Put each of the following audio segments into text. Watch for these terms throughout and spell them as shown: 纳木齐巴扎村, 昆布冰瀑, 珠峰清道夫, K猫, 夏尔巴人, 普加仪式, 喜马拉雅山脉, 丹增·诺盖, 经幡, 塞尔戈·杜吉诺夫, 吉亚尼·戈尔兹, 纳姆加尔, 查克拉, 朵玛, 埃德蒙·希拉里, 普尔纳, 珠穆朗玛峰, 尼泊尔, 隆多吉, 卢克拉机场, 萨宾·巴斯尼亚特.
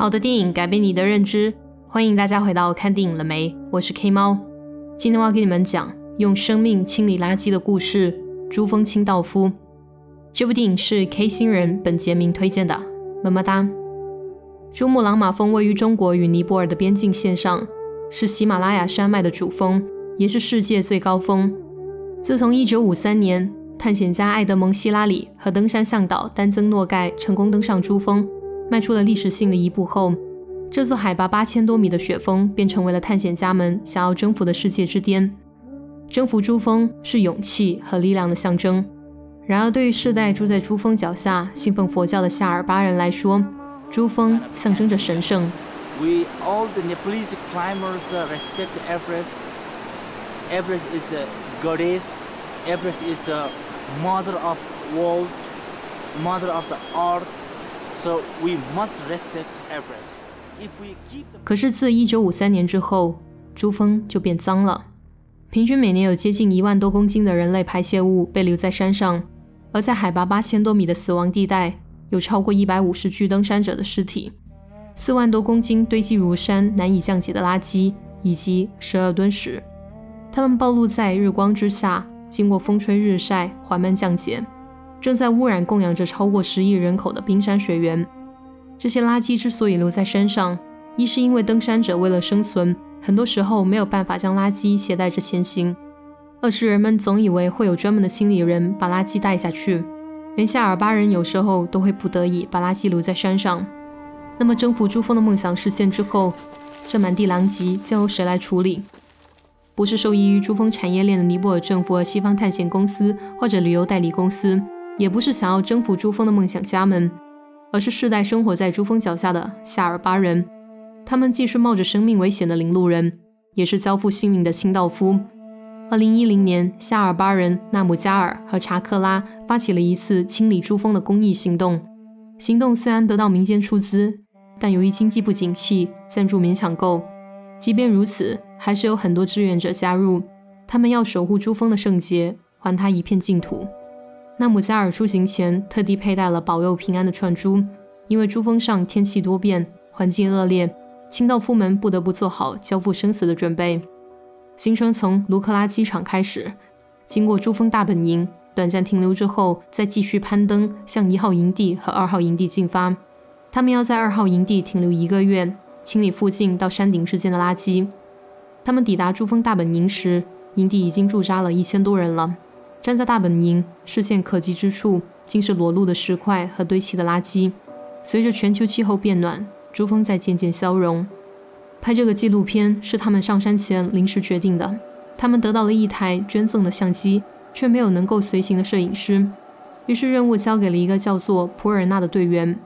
好的电影改变你的认知，欢迎大家回到看电影了没？我是 K 猫，今天我要给你们讲用生命清理垃圾的故事《珠峰清道夫》。这部电影是 K 星人本杰明推荐的，么么哒。珠穆朗玛峰位于中国与尼泊尔的边境线上，是喜马拉雅山脉的主峰，也是世界最高峰。自从1953年，探险家埃德蒙·希拉里和登山向导丹增·诺盖成功登上珠峰，迈出了历史性的一步后，这座海拔8000多米的雪峰便成为了探险家们想要征服的世界之巅。征服珠峰是勇气和力量的象征。然而，对于世代住在珠峰脚下、信奉佛教的夏尔巴人来说，珠峰象征着神圣。We all the Nepalese climbers respect Everest. Everest is a goddess. Everest is a mother of world, mother of the earth. So we must respect Everest. If we keep. 可是自1953年之后，珠峰就变脏了。平均每年有接近1万多公斤的人类排泄物被留在山上，而在海拔8000多米的死亡地带，有超过150具登山者的尸体，4万多公斤堆积如山难以降解的垃圾，以及12吨石。它们暴露在日光之下，经过风吹日晒，缓慢降解，正在污染供养着超过10亿人口的冰山雪原。这些垃圾之所以留在山上，一是因为登山者为了生存，很多时候没有办法将垃圾携带着前行；二是人们总以为会有专门的清理人把垃圾带下去。连夏尔巴人有时候都会不得已把垃圾留在山上。那么，征服珠峰的梦想实现之后，这满地狼藉将由谁来处理？不是受益于珠峰产业链的尼泊尔政府和西方探险公司或者旅游代理公司，也不是想要征服珠峰的梦想家们，而是世代生活在珠峰脚下的夏尔巴人。他们既是冒着生命危险的领路人，也是交付性命的清道夫。2010年，夏尔巴人、纳姆加尔和查克拉发起了一次清理珠峰的公益行动。行动虽然得到民间出资，但由于经济不景气，赞助勉强够。即便如此，还是有很多志愿者加入，他们要守护珠峰的圣洁，还它一片净土。纳姆加尔出行前特地佩戴了保佑平安的串珠，因为珠峰上天气多变，环境恶劣，清道夫们不得不做好交付生死的准备。行程从卢克拉机场开始，经过珠峰大本营，短暂停留之后，再继续攀登，向1号营地和2号营地进发。他们要在2号营地停留1个月，清理附近到山顶之间的垃圾。他们抵达珠峰大本营时，营地已经驻扎了1000多人了。站在大本营，视线可及之处竟是裸露的石块和堆砌的垃圾。随着全球气候变暖，珠峰在渐渐消融。拍这个纪录片是他们上山前临时决定的，他们得到了1台捐赠的相机，却没有能够随行的摄影师，于是任务交给了一个叫做普尔纳的队员。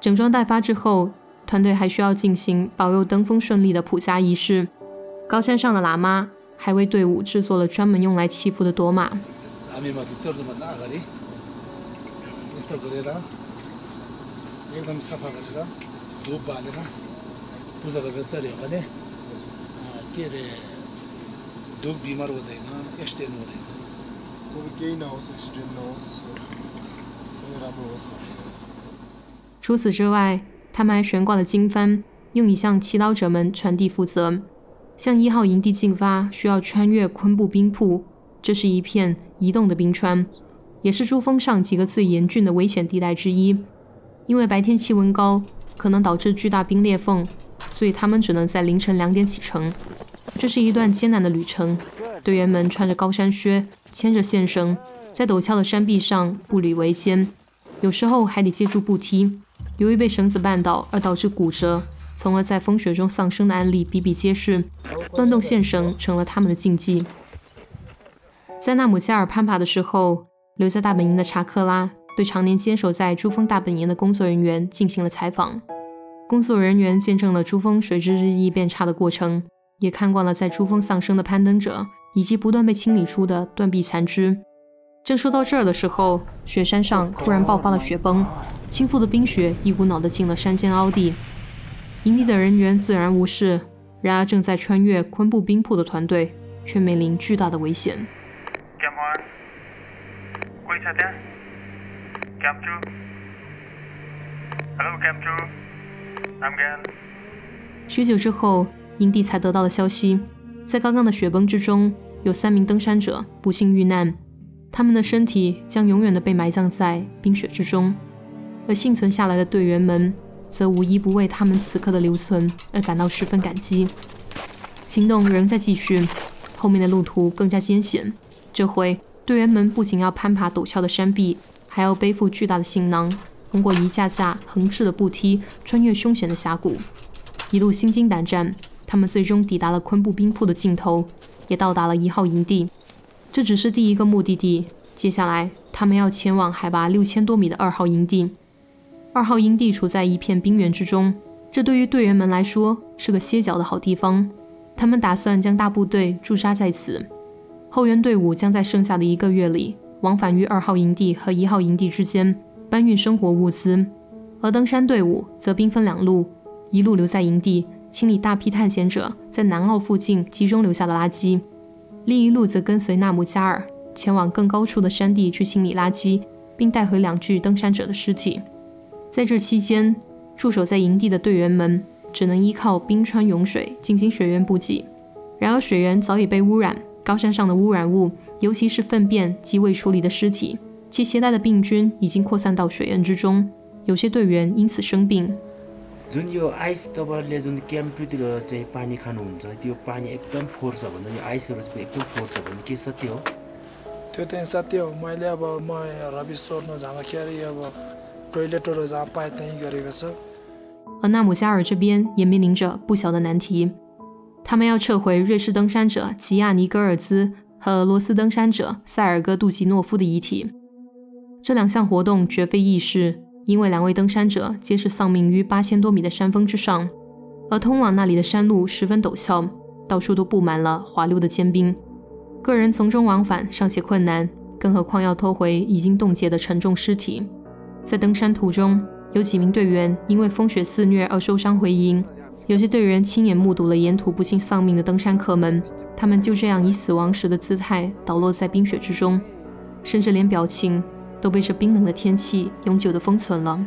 整装待发之后，团队还需要进行保佑登峰顺利的普加仪式。高山上的喇嘛还为队伍制作了专门用来祈福的朵玛。除此之外，他们还悬挂了经幡，用以向祈祷者们传递福泽。向1号营地进发需要穿越昆布冰瀑，这是一片移动的冰川，也是珠峰上几个最严峻的危险地带之一。因为白天气温高，可能导致巨大冰裂缝，所以他们只能在凌晨2点启程。这是一段艰难的旅程，队员们穿着高山靴，牵着线绳，在陡峭的山壁上步履维艰，有时候还得借助步梯。由于被绳子绊倒而导致骨折，从而在风雪中丧生的案例比比皆是，乱动线绳成了他们的禁忌。在纳姆加尔攀爬的时候，留在大本营的查克拉对常年坚守在珠峰大本营的工作人员进行了采访。工作人员见证了珠峰水质日益变差的过程，也看惯了在珠峰丧生的攀登者，以及不断被清理出的断壁残枝。正说到这儿的时候，雪山上突然爆发了雪崩，倾覆的冰雪一股脑地进了山间凹地。营地的人员自然无事，然而正在穿越昆布冰瀑的团队却面临巨大的危险。许久之后，营地才得到了消息，在刚刚的雪崩之中，有3名登山者不幸遇难，他们的身体将永远的被埋葬在冰雪之中，而幸存下来的队员们则无一不为他们此刻的留存而感到十分感激。行动仍在继续，后面的路途更加艰险。这回，队员们不仅要攀爬陡峭的山壁，还要背负巨大的行囊，通过一架架横置的步梯，穿越凶险的峡谷。一路心惊胆战，他们最终抵达了昆布冰瀑的尽头，也到达了1号营地。这只是第一个目的地，接下来他们要前往海拔6000多米的2号营地。2号营地处在一片冰原之中，这对于队员们来说是个歇脚的好地方。他们打算将大部队驻扎在此，后援队伍将在剩下的1个月里往返于2号营地和1号营地之间，搬运生活物资。而登山队伍则兵分2路，一路留在营地清理大批探险者在南澳附近集中留下的垃圾，另一路则跟随纳姆加尔前往更高处的山地去清理垃圾，并带回2具登山者的尸体。在这期间，驻守在营地的队员们只能依靠冰川涌水进行水源补给，然而水源早已被污染，高山上的污染物，尤其是粪便及未处理的尸体，其携带的病菌已经扩散到水源之中，有些队员因此生病。而纳姆加尔这边也面临着不小的难题，他们要撤回瑞士登山者吉亚尼·戈尔兹和俄罗斯登山者塞尔戈·杜吉诺夫的遗体。这2项活动绝非易事，因为2位登山者皆是丧命于8000多米的山峰之上，而通往那里的山路十分陡峭，到处都布满了滑溜的坚冰，个人从中往返尚且困难，更何况要拖回已经冻结的沉重尸体。在登山途中，有几名队员因为风雪肆虐而受伤回营，有些队员亲眼目睹了沿途不幸丧命的登山客们，他们就这样以死亡时的姿态倒落在冰雪之中，甚至连表情都被这冰冷的天气永久的封存了。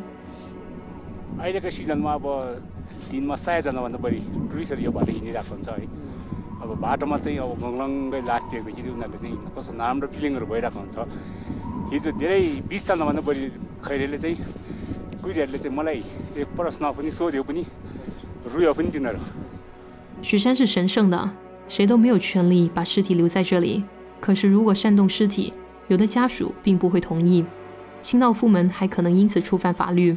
雪山是神圣的，谁都没有权利把尸体留在这里。可是，如果煽动尸体，有的家属并不会同意，清道夫们还可能因此触犯法律。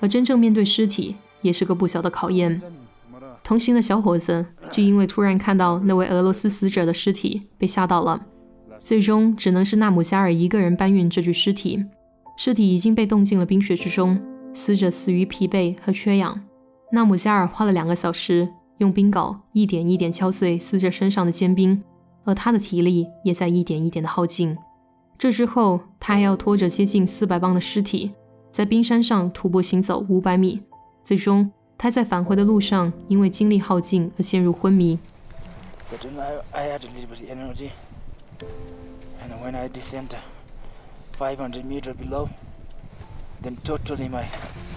而真正面对尸体，也是个不小的考验。同行的小伙子就因为突然看到那位俄罗斯死者的尸体，被吓到了。最终，只能是纳姆加尔一个人搬运这具尸体。尸体已经被冻进了冰雪之中，死者死于疲惫和缺氧。纳姆加尔花了2个小时，用冰镐一点一点敲碎死者身上的坚冰，而他的体力也在一点一点的耗尽。这之后，他还要拖着接近400磅的尸体，在冰山上徒步行走500米。最终，他在返回的路上因为精力耗尽而陷入昏迷。500 meters below, then totally my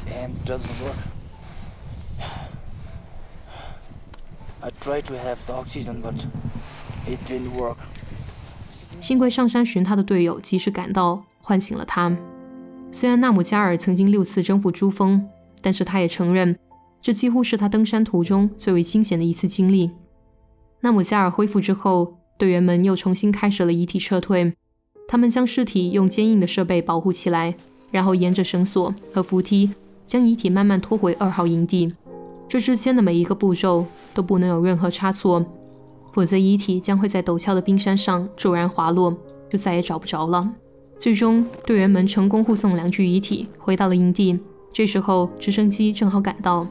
hand doesn't work. I try to have the oxygen, but it didn't work. 幸亏上山寻他的队友及时赶到，唤醒了他。虽然纳姆加尔曾经6次征服珠峰，但是他也承认，这几乎是他登山途中最为惊险的一次经历。纳姆加尔恢复之后，队员们又重新开始了遗体撤退。他们将尸体用坚硬的设备保护起来，然后沿着绳索和扶梯将遗体慢慢拖回2号营地。这之间的每一个步骤都不能有任何差错，否则遗体将会在陡峭的冰山上骤然滑落，就再也找不着了。最终，队员们成功护送2具遗体回到了营地。这时候，直升机正好赶到。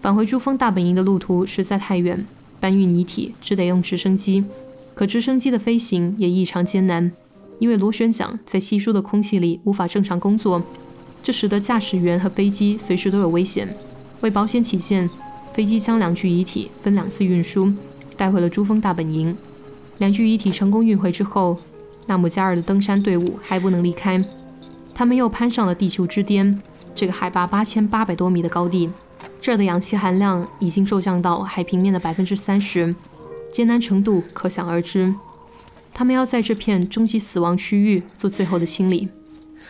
返回珠峰大本营的路途实在太远，搬运遗体只得用直升机。可直升机的飞行也异常艰难。因为螺旋桨在稀疏的空气里无法正常工作，这使得驾驶员和飞机随时都有危险。为保险起见，飞机将2具遗体分2次运输，带回了珠峰大本营。2具遗体成功运回之后，纳姆加尔的登山队伍还不能离开，他们又攀上了地球之巅，这个海拔8800多米的高地。这儿的氧气含量已经骤降到海平面的 30%， 艰难程度可想而知。他们要在这片终极死亡区域做最后的清理。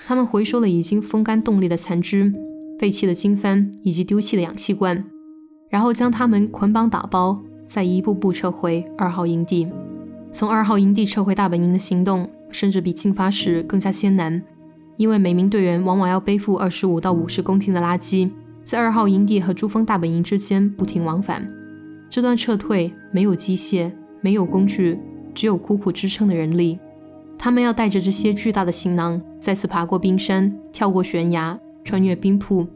他们回收了已经风干冻裂的残肢、废弃的经幡以及丢弃的氧气罐，然后将它们捆绑打包，再一步步撤回2号营地。从2号营地撤回大本营的行动，甚至比进发时更加艰难。 因为每名队员往往要背负25到50公斤的垃圾，在2号营地和珠峰大本营之间不停往返。这段撤退没有机械，没有工具，只有苦苦支撑的人力。他们要带着这些巨大的行囊，再次爬过冰山，跳过悬崖，穿越冰瀑。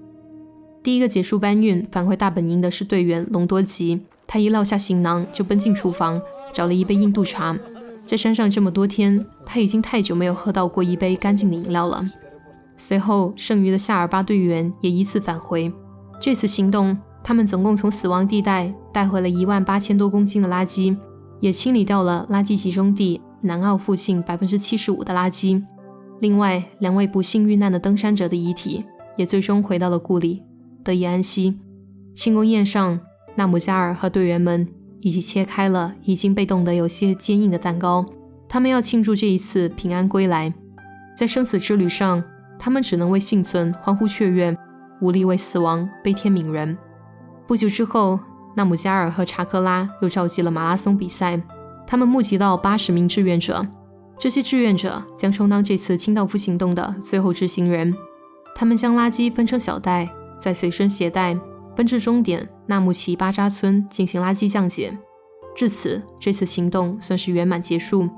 第一个结束搬运返回大本营的是队员隆多吉，他一落下行囊就奔进厨房，找了一杯印度茶。 在山上这么多天，他已经太久没有喝到过一杯干净的饮料了。随后，剩余的夏尔巴队员也依次返回。这次行动，他们总共从死亡地带带回了18000多公斤的垃圾，也清理掉了垃圾集中地南澳附近75%的垃圾。另外，2位不幸遇难的登山者的遗体也最终回到了故里，得以安息。庆功宴上，纳姆加尔和队员们 以及切开了已经被冻得有些坚硬的蛋糕，他们要庆祝这一次平安归来。在生死之旅上，他们只能为幸存欢呼雀跃，无力为死亡悲天悯人。不久之后，纳姆加尔和查克拉又召集了马拉松比赛，他们募集到80名志愿者，这些志愿者将充当这次清道夫行动的最后执行人。他们将垃圾分成小袋，再随身携带， 奔至终点纳木齐巴扎村进行垃圾降解。至此，这次行动算是圆满结束。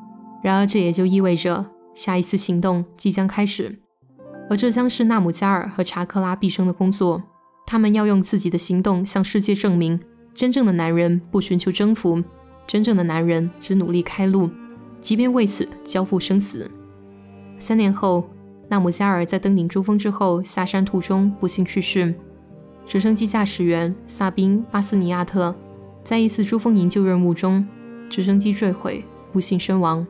然而，这也就意味着下一次行动即将开始，而这将是纳姆加尔和查克拉毕生的工作。他们要用自己的行动向世界证明：真正的男人不寻求征服，真正的男人只努力开路，即便为此交付生死。3年后，纳姆加尔在登顶珠峰之后下山途中不幸去世。 直升机驾驶员萨宾·巴斯尼亚特在一次珠峰营救任务中，直升机坠毁，不幸身亡。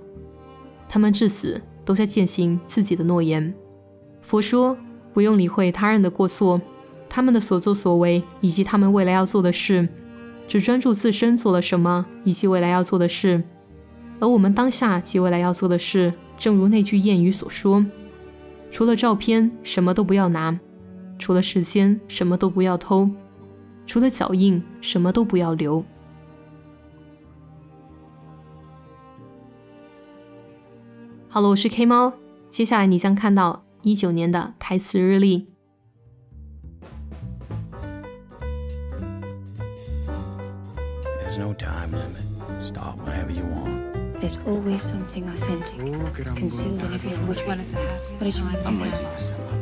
他们至死都在践行自己的诺言。佛说，不用理会他人的过错，他们的所作所为以及他们未来要做的事，只专注自身做了什么以及未来要做的事。而我们当下及未来要做的事，正如那句谚语所说：“除了照片，什么都不要拿。” 除了时间，什么都不要偷；除了脚印，什么都不要留。好了，我是 K 猫。接下来你将看到19年的开司日历。There's no time limit. Stop whenever you want. There's always something authentic concealed in every one. Which one is the happiest? What did you want to have?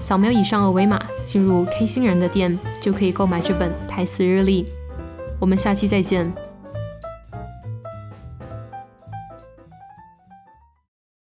扫描以上二维码，进入 K 星人的店，就可以购买这本开司日历。我们下期再见。